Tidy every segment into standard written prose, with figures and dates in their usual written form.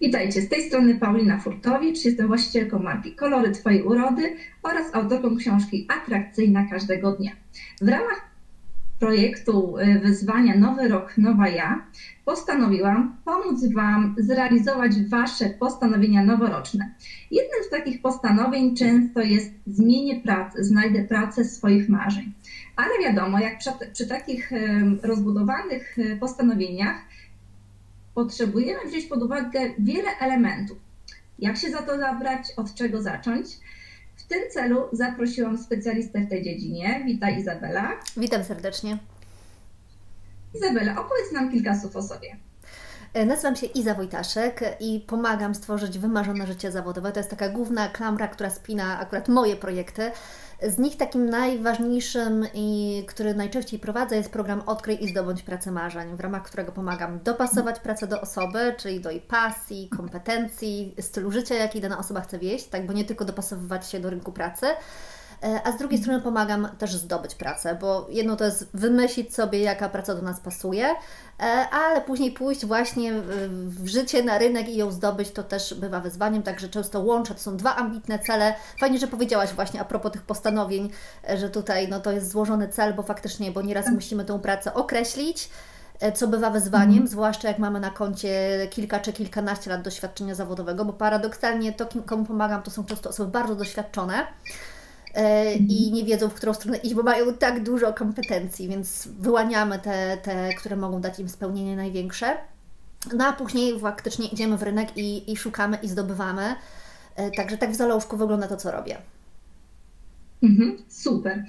Witajcie, z tej strony Paulina Furtowicz, jestem właścicielką marki Kolory Twojej Urody oraz autorką książki Atrakcyjna każdego dnia. W ramach projektu wyzwania Nowy Rok, Nowa Ja postanowiłam pomóc Wam zrealizować Wasze postanowienia noworoczne. Jednym z takich postanowień często jest: zmienię pracę, znajdę pracę swoich marzeń. Ale wiadomo, jak przy takich rozbudowanych postanowieniach potrzebujemy wziąć pod uwagę wiele elementów. Jak się za to zabrać, od czego zacząć? W tym celu zaprosiłam specjalistę w tej dziedzinie. Witaj, Izabela. Witam serdecznie. Izabela, opowiedz nam kilka słów o sobie. Nazywam się Iza Wojtaszek i pomagam stworzyć wymarzone życie zawodowe. To jest taka główna klamra, która spina akurat moje projekty. Z nich takim najważniejszym i który najczęściej prowadzę, jest program Odkryj i zdobądź pracę marzeń, w ramach którego pomagam dopasować pracę do osoby, czyli do jej pasji, kompetencji, stylu życia, jaki dana osoba chce wieść, tak, bo nie tylko dopasowywać się do rynku pracy. A z drugiej strony pomagam też zdobyć pracę, bo jedno to jest wymyślić sobie, jaka praca do nas pasuje, ale później pójść właśnie w życie, na rynek i ją zdobyć, to też bywa wyzwaniem, także często łączę, to są dwa ambitne cele. Fajnie, że powiedziałaś właśnie a propos tych postanowień, że tutaj no, to jest złożony cel, bo faktycznie, bo nieraz musimy tą pracę określić, co bywa wyzwaniem, zwłaszcza jak mamy na koncie kilka czy kilkanaście lat doświadczenia zawodowego, bo paradoksalnie to, komu pomagam, to są po prostu osoby bardzo doświadczone, i nie wiedzą, w którą stronę iść, bo mają tak dużo kompetencji, więc wyłaniamy te które mogą dać im spełnienie największe. No a później faktycznie idziemy w rynek i szukamy i zdobywamy. Także tak w zalążku wygląda to, co robię. Super.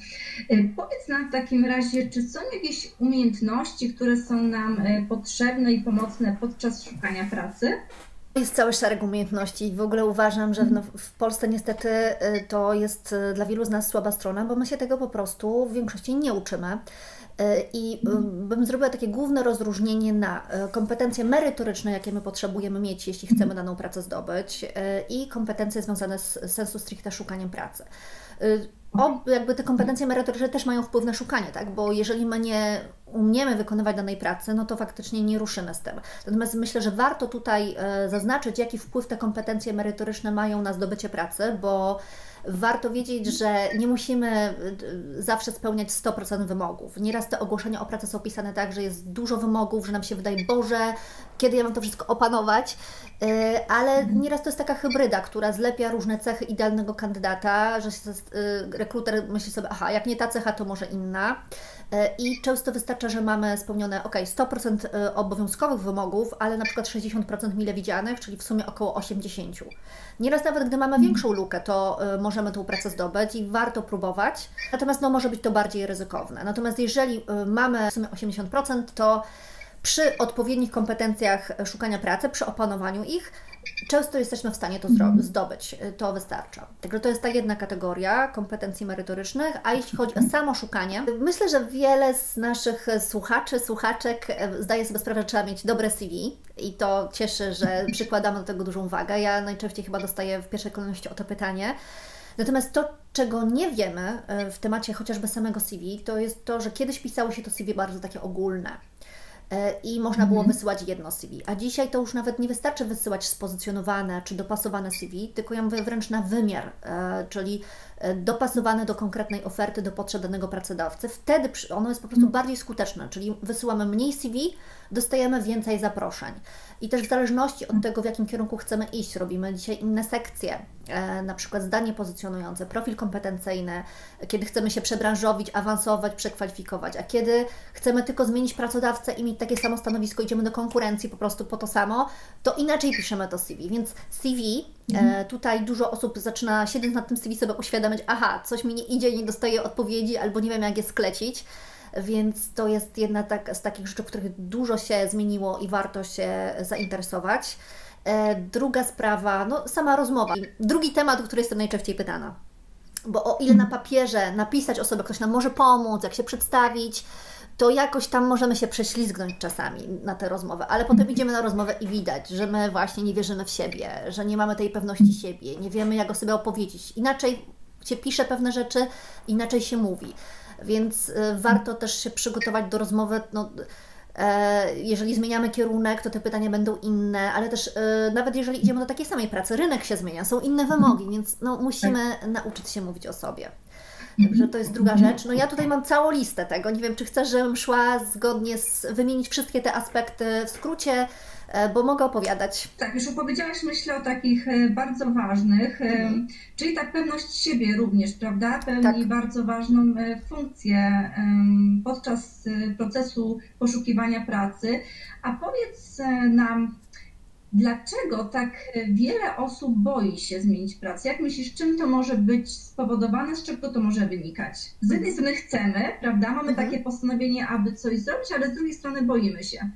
Powiedz nam w takim razie, czy są jakieś umiejętności, które są nam potrzebne i pomocne podczas szukania pracy? Jest cały szereg umiejętności i w ogóle uważam, że w Polsce niestety to jest dla wielu z nas słaba strona, bo my się tego po prostu w większości nie uczymy. I bym zrobiła takie główne rozróżnienie na kompetencje merytoryczne, jakie my potrzebujemy mieć, jeśli chcemy daną pracę zdobyć, i kompetencje związane z sensu stricte szukaniem pracy. Jakby te kompetencje merytoryczne też mają wpływ na szukanie, tak? Bo jeżeli my nie umiemy wykonywać danej pracy, no to faktycznie nie ruszymy z tym. Natomiast myślę, że warto tutaj zaznaczyć, jaki wpływ te kompetencje merytoryczne mają na zdobycie pracy, bo warto wiedzieć, że nie musimy zawsze spełniać 100% wymogów. Nieraz te ogłoszenia o pracę są pisane tak, że jest dużo wymogów, że nam się wydaje, Boże, kiedy ja mam to wszystko opanować, ale nieraz to jest taka hybryda, która zlepia różne cechy idealnego kandydata, że rekruter myśli sobie, aha, jak nie ta cecha, to może inna. I często wystarcza, że mamy spełnione, ok, 100% obowiązkowych wymogów, ale na przykład 60% mile widzianych, czyli w sumie około 80%. Nieraz nawet, gdy mamy większą lukę, to możemy tą pracę zdobyć i warto próbować, natomiast no, może być to bardziej ryzykowne. Natomiast jeżeli mamy w sumie 80%, to przy odpowiednich kompetencjach szukania pracy, przy opanowaniu ich, często jesteśmy w stanie to zdobyć, to wystarcza. Także to jest ta jedna kategoria kompetencji merytorycznych, a jeśli chodzi o samo szukanie, myślę, że wiele z naszych słuchaczy, słuchaczek zdaje sobie sprawę, że trzeba mieć dobre CV i to cieszy, że przykładamy do tego dużą wagę. Ja najczęściej chyba dostaję w pierwszej kolejności o to pytanie. Natomiast to, czego nie wiemy w temacie chociażby samego CV, to jest to, że kiedyś pisało się to CV bardzo takie ogólne. I można było wysyłać jedno CV, a dzisiaj to już nawet nie wystarczy wysyłać spozycjonowane czy dopasowane CV, tylko ja mówię wręcz na wymiar, czyli dopasowane do konkretnej oferty, do potrzeb danego pracodawcy. Wtedy ono jest po prostu bardziej skuteczne, czyli wysyłamy mniej CV, dostajemy więcej zaproszeń. I też w zależności od tego, w jakim kierunku chcemy iść, robimy dzisiaj inne sekcje, na przykład zdanie pozycjonujące, profil kompetencyjny, kiedy chcemy się przebranżowić, awansować, przekwalifikować, a kiedy chcemy tylko zmienić pracodawcę i mieć takie samo stanowisko, idziemy do konkurencji po prostu po to samo, to inaczej piszemy to CV. Więc CV, tutaj dużo osób zaczyna, siedząc nad tym CV, sobie uświadamiać, aha, coś mi nie idzie, nie dostaję odpowiedzi albo nie wiem, jak je sklecić. Więc to jest jedna z takich rzeczy, których dużo się zmieniło i warto się zainteresować. Druga sprawa, no sama rozmowa. Drugi temat, o który jestem najczęściej pytana. Bo o ile na papierze napisać osobę, ktoś nam może pomóc, jak się przedstawić, to jakoś tam możemy się prześlizgnąć czasami na tę rozmowę, ale potem idziemy na rozmowę i widać, że my właśnie nie wierzymy w siebie, że nie mamy tej pewności siebie, nie wiemy, jak o sobie opowiedzieć. Inaczej się pisze pewne rzeczy, inaczej się mówi. Więc warto też się przygotować do rozmowy, no, Jeżeli zmieniamy kierunek, to te pytania będą inne, ale też nawet jeżeli idziemy do takiej samej pracy, rynek się zmienia, są inne wymogi, więc no, musimy nauczyć się mówić o sobie. Także to jest druga rzecz. No ja tutaj mam całą listę tego. Nie wiem, czy chcesz, żebym szła zgodnie z wymienić wszystkie te aspekty w skrócie, bo mogę opowiadać. Tak, już opowiedziałaś, myślę, o takich bardzo ważnych, czyli tak pewność siebie również, prawda? Pełni tak bardzo ważną funkcję podczas procesu poszukiwania pracy. A powiedz nam, dlaczego tak wiele osób boi się zmienić pracę? Jak myślisz, czym to może być spowodowane, z czego to może wynikać? Z jednej strony chcemy, prawda? Mamy takie postanowienie, aby coś zrobić, ale z drugiej strony boimy się.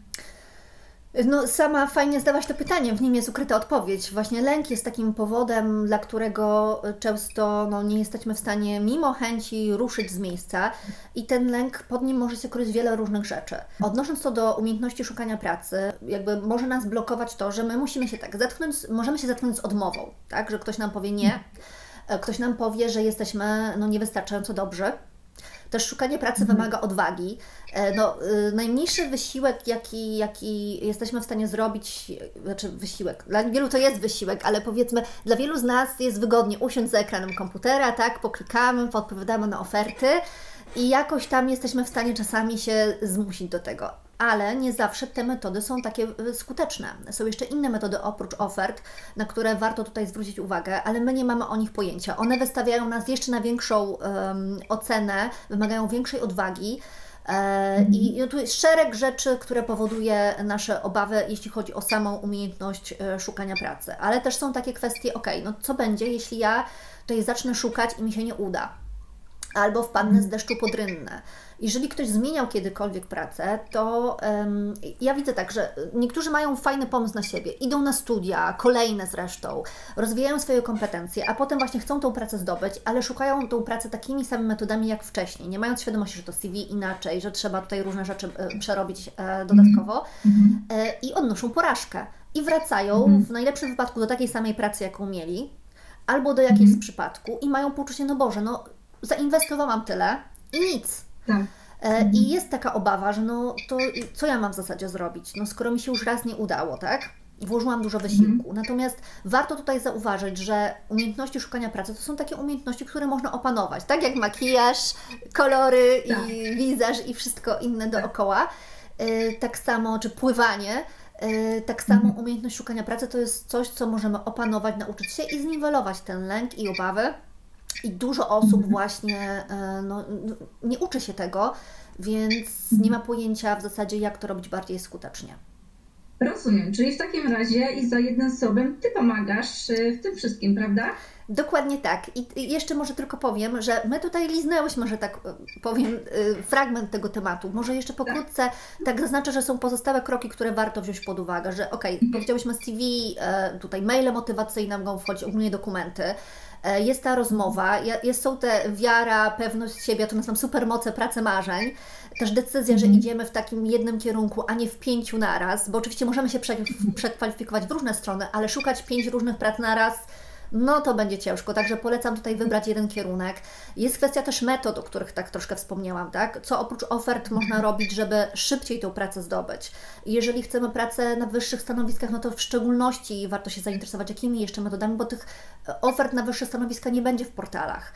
No sama fajnie zdałaś to pytanie, w nim jest ukryta odpowiedź. Właśnie lęk jest takim powodem, dla którego często no, nie jesteśmy w stanie mimo chęci ruszyć z miejsca i ten lęk, pod nim może się kryć wiele różnych rzeczy. Odnosząc to do umiejętności szukania pracy, jakby może nas blokować to, że my musimy się tak zetknąć, możemy się zetknąć z odmową, tak, że ktoś nam powie nie, ktoś nam powie, że jesteśmy no, niewystarczająco dobrzy. Też szukanie pracy wymaga odwagi. No, najmniejszy wysiłek, jaki jesteśmy w stanie zrobić, znaczy wysiłek, dla wielu to jest wysiłek, ale powiedzmy, dla wielu z nas jest wygodnie usiąść za ekranem komputera, tak, poklikamy, podpowiadamy na oferty i jakoś tam jesteśmy w stanie czasami się zmusić do tego. Ale nie zawsze te metody są takie skuteczne. Są jeszcze inne metody oprócz ofert, na które warto tutaj zwrócić uwagę, ale my nie mamy o nich pojęcia. One wystawiają nas jeszcze na większą ocenę, wymagają większej odwagi i tu jest szereg rzeczy, które powoduje nasze obawy, jeśli chodzi o samą umiejętność szukania pracy. Ale też są takie kwestie, no co będzie, jeśli ja tutaj zacznę szukać i mi się nie uda? Albo wpadnę z deszczu pod rynnę. Jeżeli ktoś zmieniał kiedykolwiek pracę, to ja widzę tak, że niektórzy mają fajny pomysł na siebie, idą na studia, kolejne zresztą, rozwijają swoje kompetencje, a potem właśnie chcą tą pracę zdobyć, ale szukają tą pracę takimi samymi metodami jak wcześniej, nie mając świadomości, że to CV inaczej, że trzeba tutaj różne rzeczy przerobić dodatkowo i odnoszą porażkę i wracają w najlepszym wypadku do takiej samej pracy, jaką mieli, albo do jakiejś z przypadku i mają poczucie, no Boże, no zainwestowałam tyle i nic. Tak. I jest taka obawa, że no to co ja mam w zasadzie zrobić, no skoro mi się już raz nie udało, tak? Włożyłam dużo wysiłku. Natomiast warto tutaj zauważyć, że umiejętności szukania pracy to są takie umiejętności, które można opanować, tak jak makijaż, kolory i wizaż i wszystko inne dookoła. Tak samo, czy pływanie, tak samo umiejętność szukania pracy to jest coś, co możemy opanować, nauczyć się i zniwelować ten lęk i obawy. I dużo osób właśnie no, nie uczy się tego, więc nie ma pojęcia w zasadzie, jak to robić bardziej skutecznie. Rozumiem, czyli w takim razie i za jednym słowem Ty pomagasz w tym wszystkim, prawda? Dokładnie tak. I jeszcze może tylko powiem, że my tutaj liznęłyśmy, że tak powiem, fragment tego tematu. Może jeszcze pokrótce tak zaznaczę, że są pozostałe kroki, które warto wziąć pod uwagę, że powiedziałyśmy CV, tutaj maile motywacyjne mogą wchodzić, ogólnie dokumenty. Jest ta rozmowa, są te wiara, pewność siebie, to są supermoce pracy marzeń. Też decyzja, że idziemy w takim jednym kierunku, a nie w 5 naraz, bo oczywiście możemy się przekwalifikować w różne strony, ale szukać 5 różnych prac naraz, no to będzie ciężko, także polecam tutaj wybrać jeden kierunek. Jest kwestia też metod, o których tak troszkę wspomniałam, tak? Co oprócz ofert można robić, żeby szybciej tą pracę zdobyć. Jeżeli chcemy pracę na wyższych stanowiskach, no to w szczególności warto się zainteresować jakimi jeszcze metodami, bo tych ofert na wyższe stanowiska nie będzie w portalach.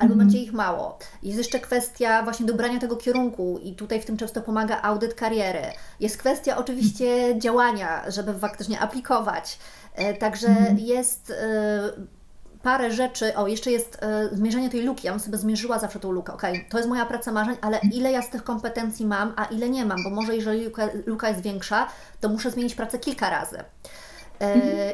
Albo będzie ich mało. Jest jeszcze kwestia właśnie dobrania tego kierunku i tutaj w tym często pomaga audyt kariery. Jest kwestia oczywiście działania, żeby faktycznie aplikować. Także jest parę rzeczy, jeszcze jest zmierzenie tej luki, ja bym sobie zmierzyła zawsze tą lukę, to jest moja praca marzeń, ale ile ja z tych kompetencji mam, a ile nie mam, bo może jeżeli luka jest większa, to muszę zmienić pracę kilka razy.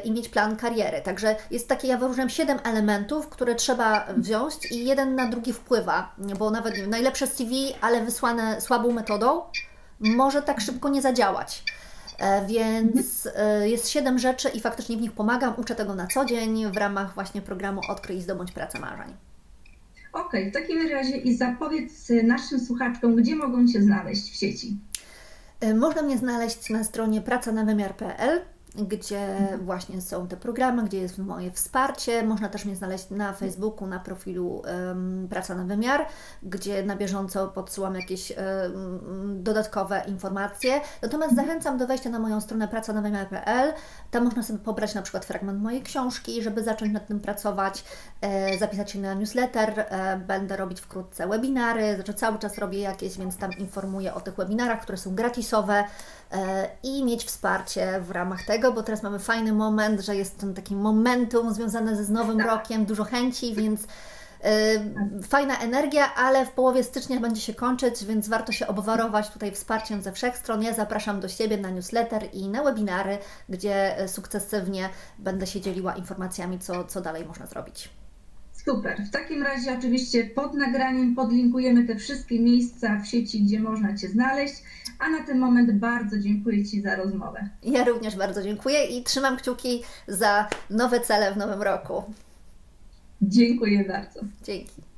I mieć plan kariery. Także jest takie, ja wyróżniam 7 elementów, które trzeba wziąć i jeden na drugi wpływa, bo nawet najlepsze CV, ale wysłane słabą metodą, może tak szybko nie zadziałać. Więc jest 7 rzeczy i faktycznie w nich pomagam, uczę tego na co dzień w ramach właśnie programu Odkryj i zdobądź pracę marzeń. Okej, w takim razie Iza, powiedz naszym słuchaczkom, gdzie mogą Cię znaleźć w sieci? Można mnie znaleźć na stronie pracanawymiar.pl. gdzie właśnie są te programy, gdzie jest moje wsparcie. Można też mnie znaleźć na Facebooku, na profilu Praca na Wymiar, gdzie na bieżąco podsyłam jakieś dodatkowe informacje. Natomiast zachęcam do wejścia na moją stronę pracanawymiar.pl. Tam można sobie pobrać na przykład fragment mojej książki, żeby zacząć nad tym pracować, zapisać się na newsletter. Będę robić wkrótce webinary, znaczy cały czas robię jakieś, więc tam informuję o tych webinarach, które są gratisowe i mieć wsparcie w ramach tego, bo teraz mamy fajny moment, że jest ten taki momentum związany z Nowym Rokiem, dużo chęci, więc fajna energia, ale w połowie stycznia będzie się kończyć, więc warto się obwarować tutaj wsparciem ze wszech stron. Ja zapraszam do siebie na newsletter i na webinary, gdzie sukcesywnie będę się dzieliła informacjami, co dalej można zrobić. Super. W takim razie oczywiście pod nagraniem podlinkujemy te wszystkie miejsca w sieci, gdzie można Cię znaleźć. A na ten moment bardzo dziękuję Ci za rozmowę. Ja również bardzo dziękuję i trzymam kciuki za nowe cele w nowym roku. Dziękuję bardzo. Dzięki.